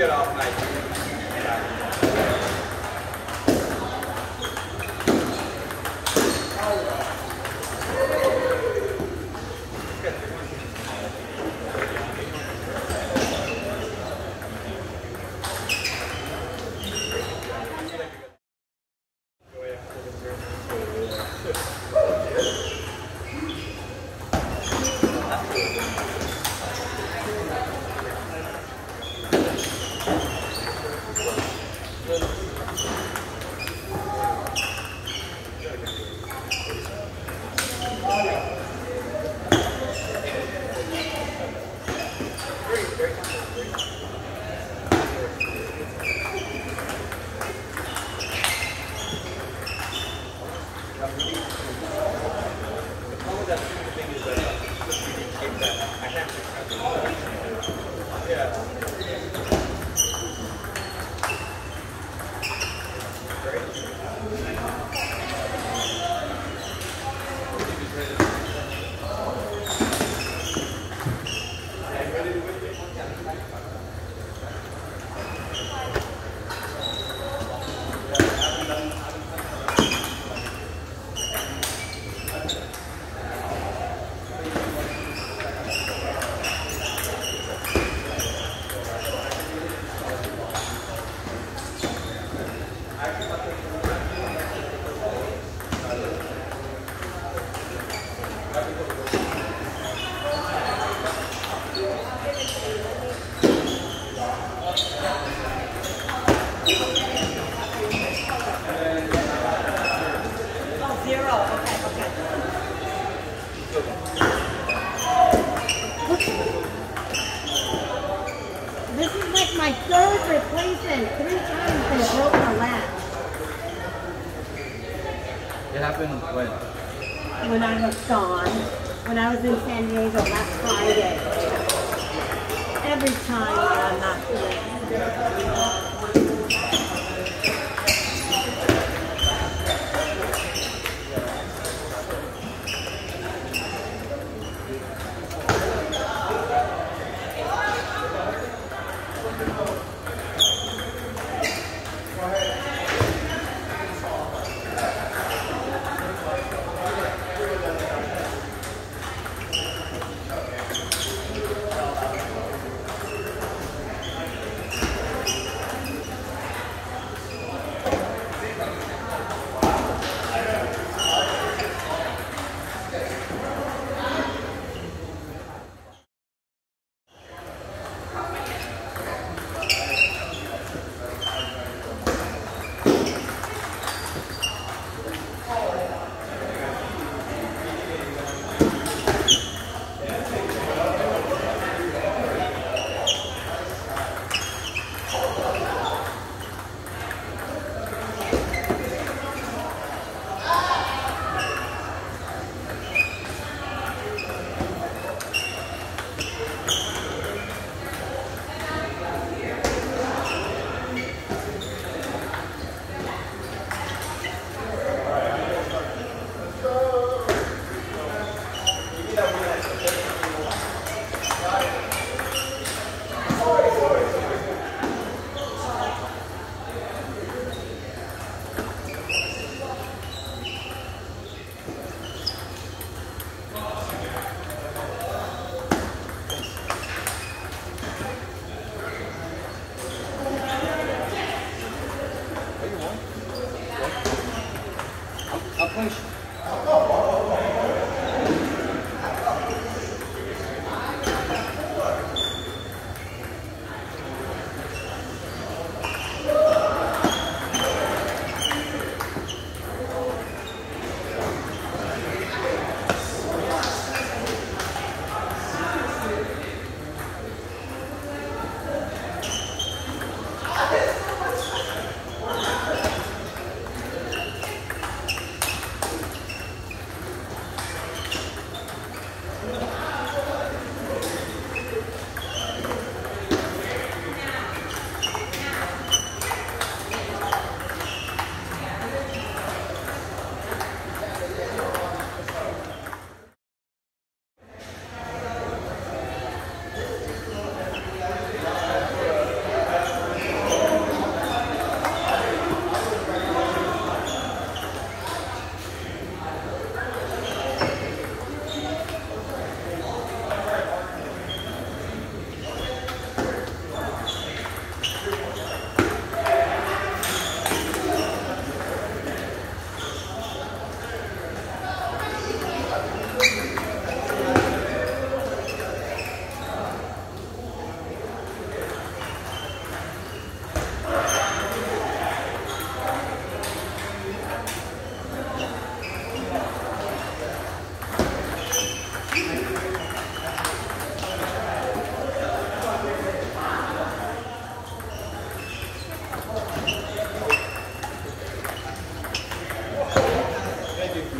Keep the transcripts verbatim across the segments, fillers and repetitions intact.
good off night.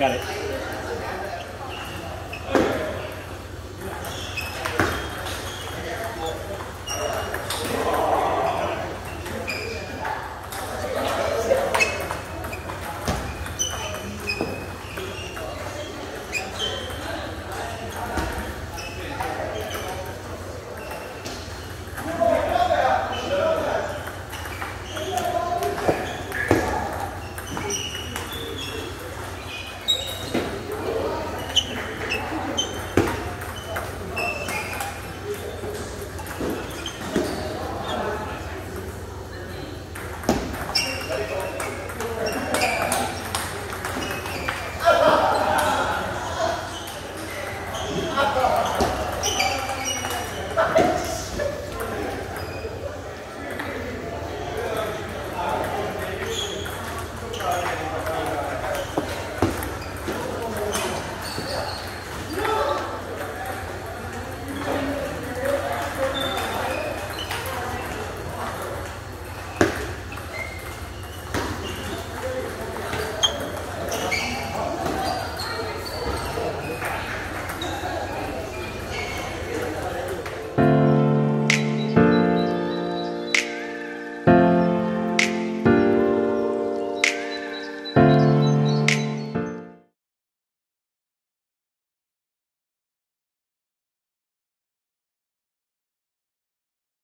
Got it.